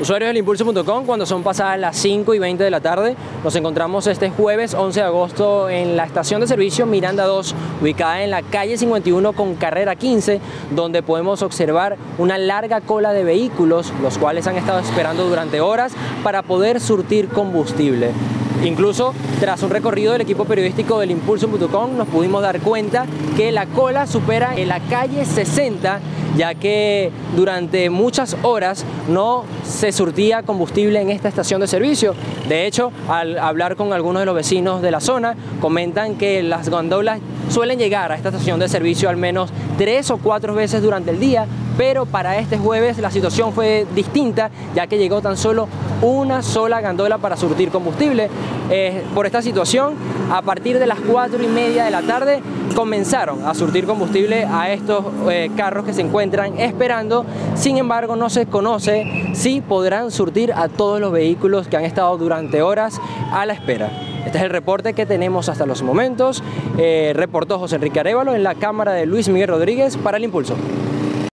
Usuarios del Impulso.com, cuando son pasadas las 5:20 de la tarde, nos encontramos este jueves 11 de agosto en la estación de servicio Miranda II, ubicada en la calle 51 con carrera 15, donde podemos observar una larga cola de vehículos, los cuales han estado esperando durante horas para poder surtir combustible. Incluso, tras un recorrido del equipo periodístico del Impulso.com, nos pudimos dar cuenta que la cola supera en la calle 60, ya que durante muchas horas no se surtía combustible en esta estación de servicio. De hecho, al hablar con algunos de los vecinos de la zona, comentan que las góndolas suelen llegar a esta estación de servicio al menos 3 o 4 veces durante el día, pero para este jueves la situación fue distinta, ya que llegó tan solo una sola góndola para surtir combustible. Por esta situación, a partir de las 4:30 de la tarde comenzaron a surtir combustible a estos carros que se encuentran esperando. Sin embargo, no se conoce si podrán surtir a todos los vehículos que han estado durante horas a la espera. Este es el reporte que tenemos hasta los momentos. Reportó José Enrique Arevalo en la cámara de Luis Miguel Rodríguez para El Impulso.